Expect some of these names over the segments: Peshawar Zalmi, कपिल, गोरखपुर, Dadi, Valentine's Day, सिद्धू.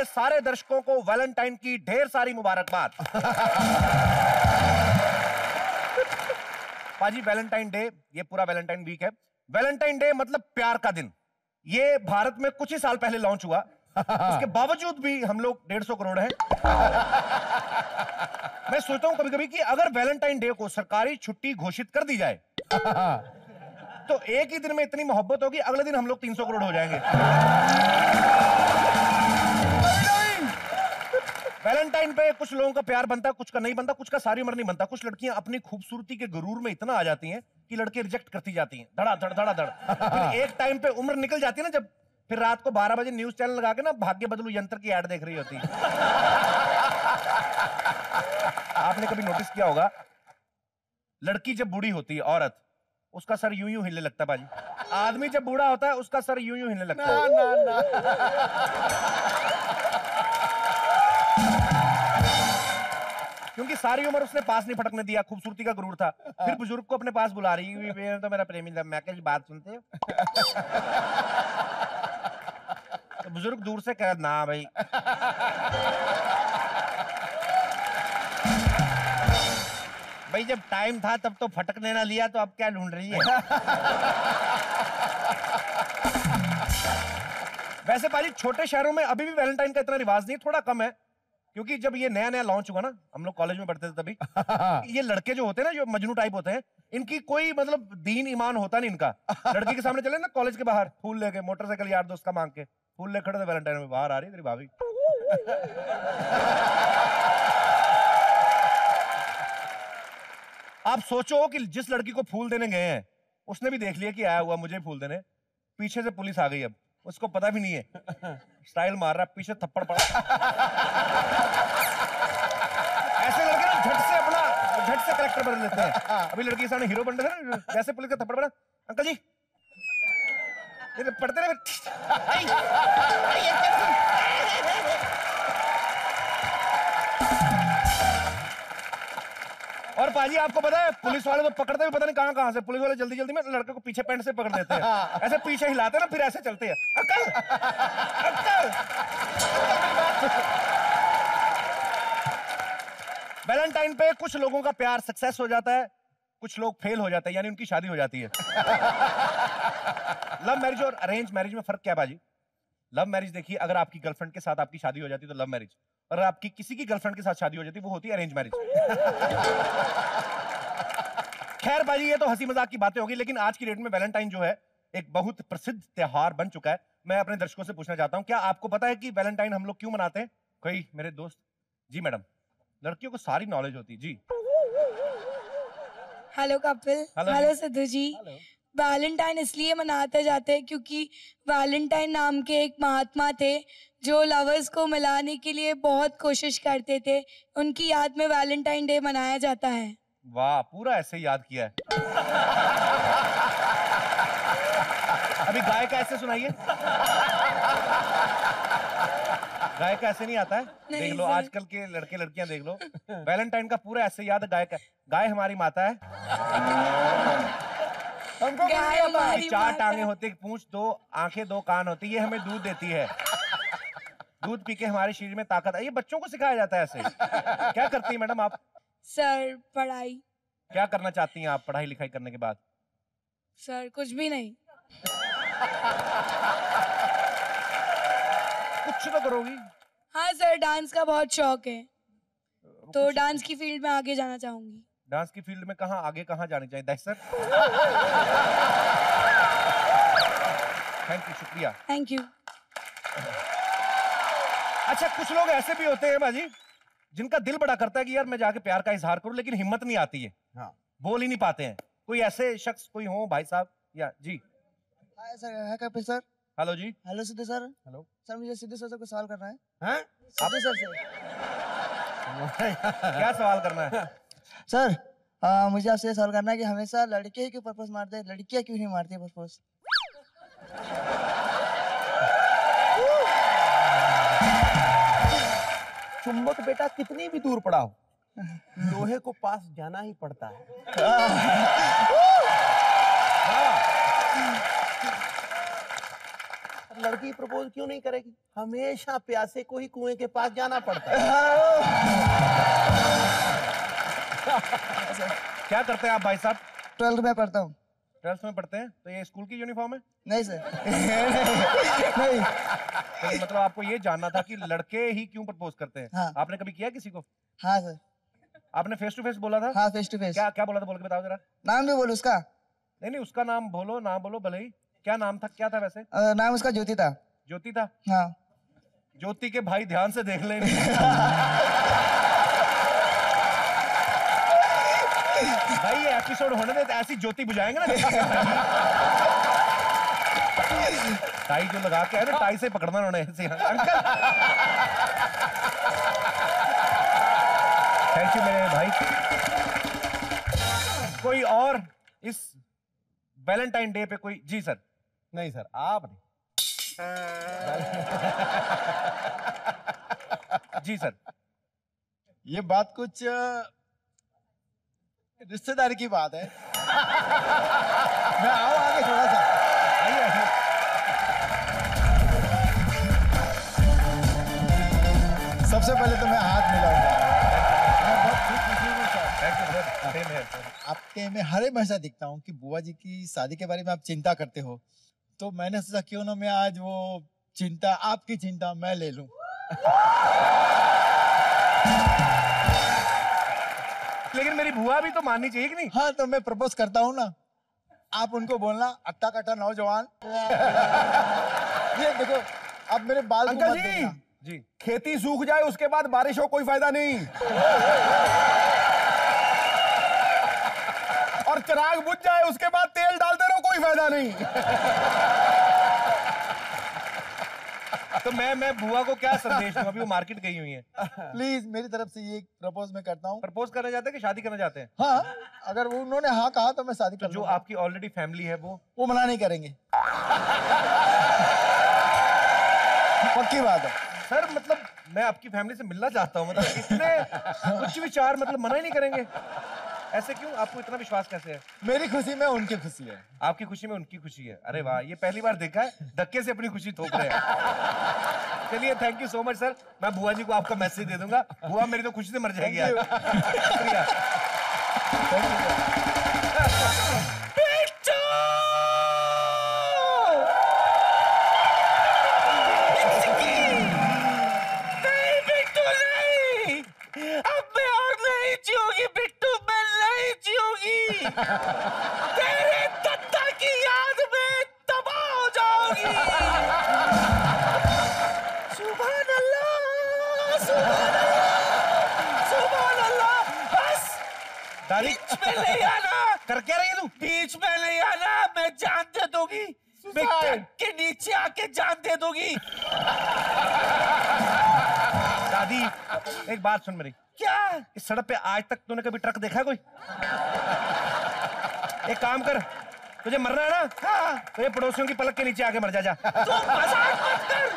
है सारे दर्शकों को वैलेंटाइन की ढेर सारी मुबारकबाद। पाजी वैलेंटाइन डे, ये पूरा वैलेंटाइन वीक है। वैलेंटाइन डे मतलब प्यार का दिन। ये भारत में कुछ ही साल पहले लॉन्च हुआ, उसके बावजूद भी हम लोग 150 करोड़ हैं। मैं सोचता हूँ कभी कभी कि अगर वैलेंटाइन डे को सरकारी छुट्टी घोषित कर दी जाए तो एक ही दिन में इतनी मोहब्बत होगी, अगले दिन हम लोग 300 करोड़ हो जाएंगे। वैलेंटाइन पे कुछ लोगों का प्यार बनता, कुछ का नहीं बनता, कुछ का सारी उम्र नहीं बनता। कुछ लड़कियां अपनी खूबसूरती के गुरूर में इतना आ जाती हैं कि लड़के रिजेक्ट करती जाती हैं, धड़ा धड़ धड़ा धड़। एक टाइम पे उम्र निकल जाती है ना, जब फिर रात को 12 बजे न्यूज चैनल लगा के ना भाग्य बदलू यंत्र की ऐड देख रही होती है। आपने कभी नोटिस किया होगा, लड़की जब बूढ़ी होती है औरत, उसका सर यूं यूं हिलने लगता है भाजी। आदमी जब बूढ़ा होता है उसका सर यूं यूं हिलने लगता है। ना, ना, ना। क्योंकि सारी उम्र उसने पास नहीं फटकने दिया, खूबसूरती का गुरूर था। फिर बुजुर्ग को अपने पास बुला रही है, तो मेरा प्रेमी था, मैं कहीं बात सुनते हो। तो बुजुर्ग दूर से कह, ना भाई। भाई जब टाइम था तब तो फटकने ना लिया, तो अब क्या ढूंढ रही है। वैसे पाजी छोटे शहरों में अभी भी वैलेंटाइन का इतना रिवाज नहीं है, थोड़ा कम है, क्योंकि जब ये नया नया लॉन्च हुआ ना, हम लोग कॉलेज में पढ़ते थे तभी। ये लड़के जो होते हैं ना, जो मजनू टाइप होते हैं, इनकी कोई मतलब दीन ईमान होता नहीं इनका। लड़की के सामने चले ना कॉलेज के बाहर, फूल लेके मोटरसाइकिल यार दोस्त का मांग के फूल ले खड़े थे वैलेंटाइन में, बाहर आ रही तेरी भाभी। आप सोचो कि जिस लड़की को फूल देने गए हैं उसने भी देख लिया कि आया हुआ मुझे फूल देने, पीछे से पुलिस आ गई, अब उसको पता भी नहीं है, स्टाइल मार रहा, पीछे थप्पड़ पड़ा। ऐसे लड़के ना झट से अपना झट से कैरेक्टर बदल लेते हैं। अभी लड़की के सामने हीरो बन रहे थे, जैसे पुलिस का थप्पड़ पड़ा, अंकल जी पढ़ते रहे। और पाजी आपको पता है पुलिस वाले तो पकड़ते भी पता नहीं कहां कहां से, पुलिस वाले जल्दी जल्दी में लड़के को पीछे पैंट से पकड़ देते हैं, ऐसे पीछे हिलाते हैं ना, फिर ऐसे चलते हैं, अंकल अंकल। वैलेंटाइन पे कुछ लोगों का प्यार सक्सेस हो जाता है, कुछ लोग फेल हो जाते हैं, यानी उनकी शादी हो जाती है। लव मैरिज और अरेंज मैरिज में फर्क क्या है पाजी? लव मैरिज देखिए, अगर आपकी गर्लफ्रेंड के साथ आपकी शादी हो जाती है तो लव मैरिज, और आपकी किसी की गर्लफ्रेंड के साथ शादी हो जाती है वो होती है अरेंज मैरिज। खैर भाई ये तो हंसी मजाक की बातें होगी, लेकिन आज की डेट में वैलेंटाइन जो है एक बहुत प्रसिद्ध त्योहार बन चुका है। मैं अपने दर्शकों से पूछना चाहता हूँ, क्या आपको पता है कि वैलेंटाइन हम लोग क्यों मनाते हैं? कोई मेरे दोस्त? जी मैडम, लड़कियों को सारी नॉलेज होती है। जी hello कपिल, hello सिद्धू ji. Valentine इसलिए मनाते जाते हैं क्योंकि वैलेंटाइन नाम के एक महात्मा थे जो लवर्स को मिलाने के लिए बहुत कोशिश करते थे, उनकी याद में वैलेंटाइन डे मनाया जाता है। वाह, पूरा ऐसे याद किया है। अभी गाय का ऐसे सुनाइए। गाय का ऐसे नहीं आता है, देख लो आजकल के लड़के लड़कियां देख लो। वैलेंटाइन का पूरा ऐसे याद है, गाय का। गाय हमारी माता है, हमको चार टांगे होती, पूंछ दो, आंखें दो, कान होती, ये हमें दूध देती है, दूध पी के हमारे शरीर में ताकत है। ये बच्चों को सिखाया जाता है ऐसे। क्या करती है मैडम आप? सर पढ़ाई। क्या करना चाहती हैं आप पढ़ाई लिखाई करने के बाद? सर कुछ भी नहीं। कुछ तो करोगी। हाँ सर, डांस का बहुत शौक है तो डांस की फील्ड में आगे जाना चाहूंगी। डांस की फील्ड में कहाँ आगे कहाँ जाने चाहिए? दहशत। थैंक यू, शुक्रिया। Thank you. अच्छा, कुछ लोग ऐसे भी होते हैं भाजी जिनका दिल बड़ा करता है कि यार मैं जाके प्यार का इजहार करूं, लेकिन हिम्मत नहीं आती है। हाँ। बोल ही नहीं पाते हैं। कोई ऐसे शख्स कोई हो भाई साहब? या जी हाय सर, है कपिल सर। हेलो जी। Hello सिद्धू sir. Hello sir, मुझे सिद्धू सर से कुछ सवाल करना है। सिद्धू सर से क्या सवाल करना है? सर मुझे आपसे ये सवाल करना है कि हमेशा लड़के ही क्यों प्रपोज मारते हैं, लड़कियां क्यों नहीं मारती प्रपोज? चुंबक बेटा कितनी भी दूर पड़ा हो, लोहे को पास जाना ही पड़ता है। लड़की प्रपोज क्यों नहीं करेगी? हमेशा प्यासे को ही कुएं के पास जाना पड़ता है। क्या करते हैं आप भाई साहब? 12th में पढ़ता हूँ। 12th में पढ़ते हैं? तो ये स्कूल की यूनिफॉर्म है? नहीं सर। नहीं। तो मतलब आपको ये जानना था कि लड़के ही क्यों प्रपोज करते हैं? हाँ। आपने कभी किया किसी को? हाँ सर। आपने फेस टू फेस बोला था? हाँ फेस टू फेस। क्या क्या बोला था, बोल के बताओ जरा। नाम भी बोलो उसका। नहीं नहीं उसका नाम बोलो, नाम बोलो भले ही। क्या नाम था, क्या था वैसे? नाम उसका ज्योति था। ज्योति था? हाँ। ज्योति के भाई ध्यान से देख लेंगे। भाई ये एपिसोड होने दे, ऐसी ज्योति बुझाएंगे ना। टाई जो लगा के आए ना, टाई से पकड़ना उन्होंने ऐसे। अंकल थैंक यू मेरे भाई। कोई और इस वैलेंटाइन डे पे कोई? जी सर। नहीं सर आप नहीं। जी सर। ये बात कुछ रिश्तेदारी की बात है। मैं आओ आगे थोड़ा सा। सबसे पहले तो मैं हाथ मिलाऊंगा। आपके में हरे हमेशा दिखता हूँ कि बुआ जी की शादी के बारे में आप चिंता करते हो, तो मैंने सोचा क्यों ना मैं आज वो चिंता, आपकी चिंता मैं ले लूं। लेकिन मेरी बुआ भी तो माननी चाहिए कि नहीं? हाँ तो मैं प्रपोज करता हूँ ना, आप उनको बोलना अट्टा कट्टा नौजवान। ये देखो अब मेरे बाल। अंकल जी, जी खेती सूख जाए उसके बाद बारिश हो कोई फायदा नहीं, और चिराग बुझ जाए उसके बाद तेल डालते रहो कोई फायदा नहीं। तो मैं बुआ को क्या संदेश दूं? अभी वो मार्केट गई हुई है। प्लीज मेरी तरफ से ये प्रपोज मैं करता हूँ। प्रपोज करने जाते हैं कि शादी करने जाते हैं? हाँ अगर वो उन्होंने हाँ कहा तो मैं शादी कर लूंगा। जो आपकी ऑलरेडी फैमिली है वो मना नहीं करेंगे। पक्की बात है सर। मतलब मैं आपकी फैमिली से मिलना चाहता हूँ, मतलब कितने कुछ विचार, मतलब मना ही नहीं करेंगे ऐसे क्यों? आपको इतना विश्वास कैसे है? मेरी खुशी में उनकी खुशी है, आपकी खुशी में उनकी खुशी है। अरे वाह, ये पहली बार देखा है धक्के से अपनी खुशी थोप रहे हैं। चलिए thank you so much sir. मैं बुआ जी को आपका मैसेज दे दूंगा, बुआ मेरी तो खुशी से मर जाएगी। शुक्रिया। तेरे दत्ता की याद में तबाह हो जाओगी। सुभान अल्लाह, सुभान अल्लाह, सुभान अल्लाह। बस बीच में नहीं आना। कर क्या रही है तू? बीच में नहीं आना, मैं जान दे दूंगी। मैं टक के नीचे आके जान दे दूंगी। दादी एक बात सुन मेरी। क्या? इस सड़क पे आज तक तूने कभी ट्रक देखा कोई? एक काम कर, तुझे मरना है ना? हाँ। तो ये पड़ोसियों की पलक के नीचे आके मर जा। तू मजाक मत कर।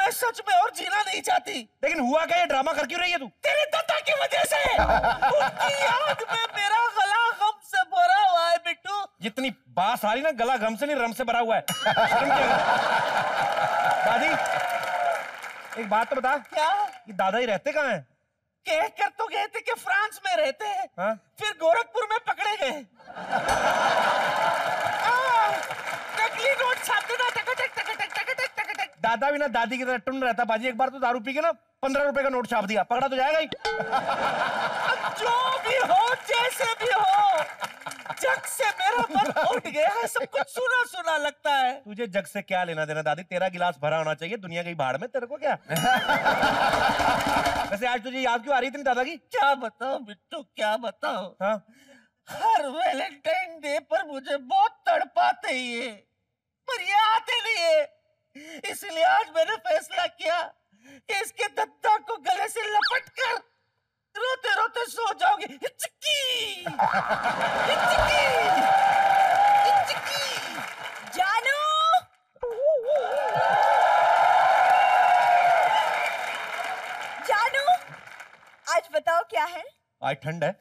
मैं सच में और जीना नहीं चाहती। लेकिन हुआ क्या, ये ड्रामा कर क्यों रही है तू? तेरे दादा की वजह से। उनकी याद में मेरा गला गम से भरा हुआ है बिट्टू। जितनी बात आ रही ना, गला गम से नहीं रम से भरा हुआ है। दादी एक बात तो बता, क्या ये दादा ही रहते कहाँ है? कह कर तो गए थे कि फ्रांस में रहते हैं। हाँ? फिर गोरखपुर में पकड़े गए। नकली नोट छापते ना, टक टक टक टक टक टक टक टक। दादा भी ना दादी की तरह टुन रहता। बाजी एक बार तो दारू पी के ना 15 रुपए का नोट छाप दिया, पकड़ा तो जाएगा ही। अब जो भी हो, जैसे भी हो, जग से मेरा मन उठ गया है, सब कुछ सुना सुना लगता है। तुझे जग से क्या लेना देना दादी, तेरा गिलास भरा होना चाहिए, दुनिया की भाड़ में तेरे को क्या। वैसे आज तुझे याद क्यों आ रही इतनी दादा की? क्या बताओ बिट्टू, क्या बताओ। हाँ? हर वैलेंटाइन डे पर मुझे बहुत तड़पाते ही है, पर ये आते नहीं है, इसलिए आज मैंने फैसला किया कि इसके दत्ता को गले से लपट कर रोते रोते सो जाओगी। जानू जानू, आज बताओ क्या है? आज ठंड है।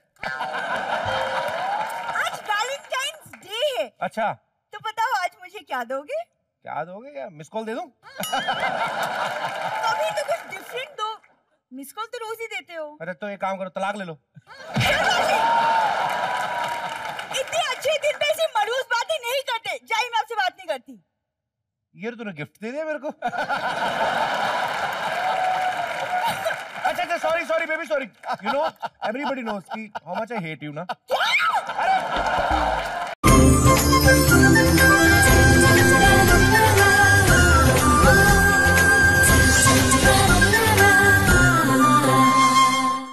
आज वैलेंटाइंस डे है। अच्छा तो बताओ आज मुझे क्या दोगे? क्या दोगे यार? मिस कॉल दे दूं? कभी तो कुछ डिफरेंट दो। मिस कॉल तो रोज ही देते हो। अरे तो एक काम करो, तलाक ले लो। इतने अच्छे दिन पे ऐसी मरूस बातें नहीं करते। जाइए, मैं आपसे बात नहीं करती। ये तो तूने गिफ्ट दे दिया मेरे को। अच्छा, sorry sorry baby, sorry. You know everybody knows कि how much I hate you ना।